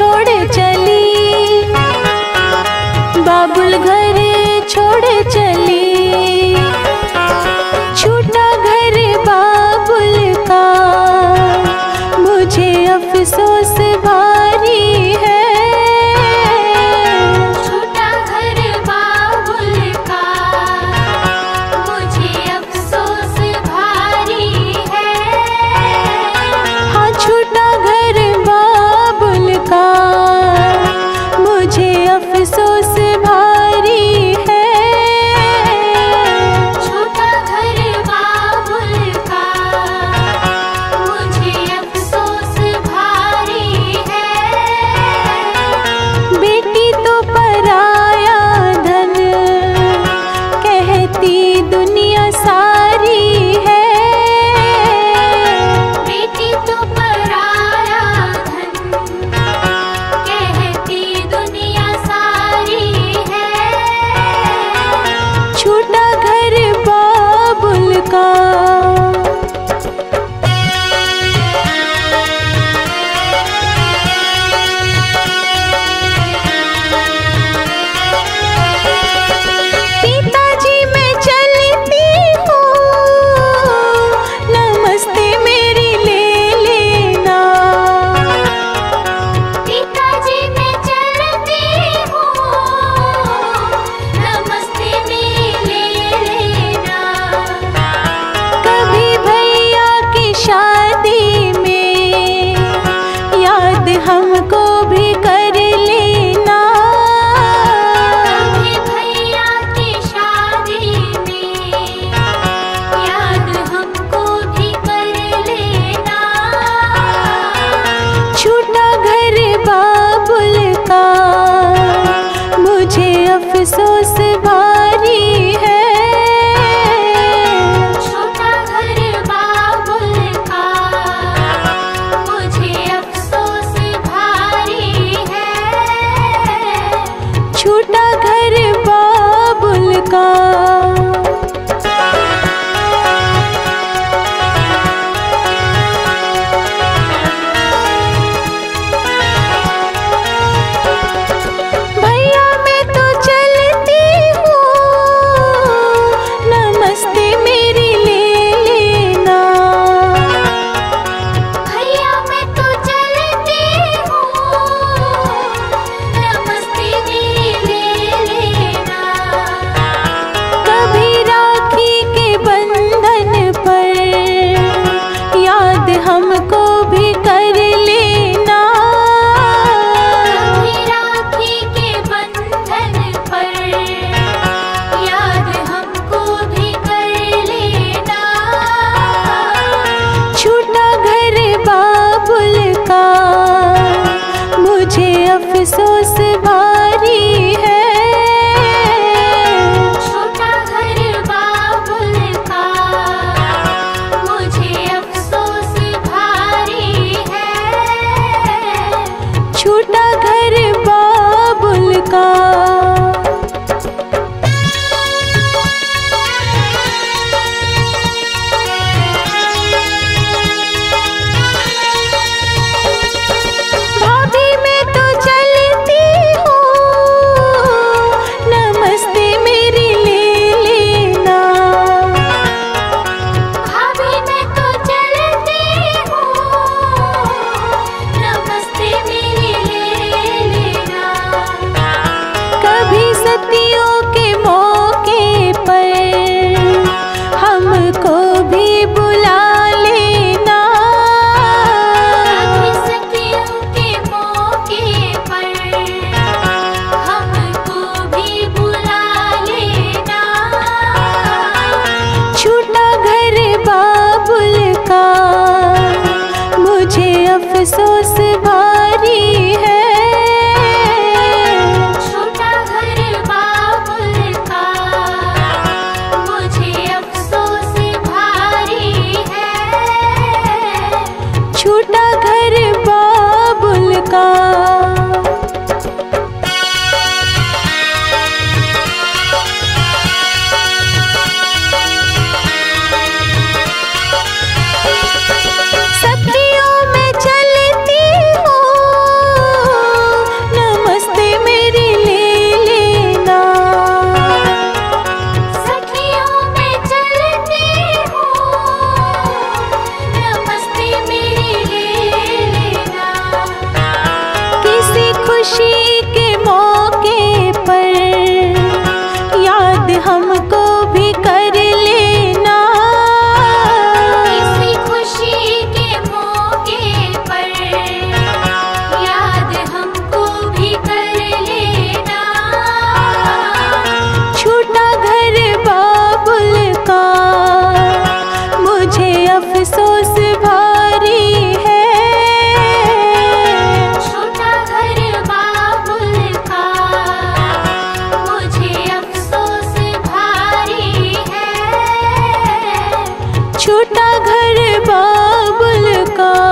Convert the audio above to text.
छोड़ चली, बाबुल घर छोड़ चली। छूटा घर बाबुल का, मुझे अफसोस भारी है। छूटा घर बाबुल का, मुझे अफसोस भारी है। हाँ छूटा घर बाबुल का, मुझे अफसोस भारी है। छोटा घर बाबुल का, मुझे अफसोस भारी है। बेटी तो पराया धन कहती दुनिया सारी है। बेटी तो पराया धन कहती दुनिया सारी है। छूटा घर बाबुल का। पिताजी मैं चलती हूँ, नमस्ते मेरी ले लेना। पिताजी मैं चलती हूँ, नमस्ते मेरी ले लेना। कभी भैया की शादी में याद हमको भी कर लेना। कभी भैया की शादी में याद हमको भी कर लेना। छूटा घर बाबुल का, मुझे अफसोस भारी है। छोटा घर बाबुल का, मुझे अफसोस भारी है। छूटा घर बाबुल का। भैया मैं तो चलती हूँ, नमस्ते मेरी ले लेना। भैया मैं तो चलती हूँ, नमस्ते मेरी ले लेना। कभी राखी के बंधन पर याद हमको भी कर लेना। कभी राखी के बंधन पर याद हमको भी कर लेना। छूटा घर बाबुल का, मुझे अफसोस भारी है। छोटा घर बाबुल का, मुझे अफसोस भारी है। छूटा घर बाबुल का। भाभी मैं तो चलती हूँ, नमस्ते मेरी ले लेना। भाभी मैं तो चलती हूँ, नमस्ते मेरी ले लेना। कभी सदियों के मौके पर हमको भी बुला लेना। कभी सदियों के मौके पर हमको भी बुला लेना। छूटा घर बाबुल का, मुझे अफसोस भारी है। छोटा घर बाबुल का, मुझे अफसोस भारी है। छूटा घर बाबुल का। सखियों मैं चलती हूँ, खुशी के मौके पर याद हमको भी कर लेना, इसी खुशी के मौके पर याद हमको भी कर लेना। छूटा घर बाबुल का मुझे अफसोस भारी है, छूटा घर बाबुल का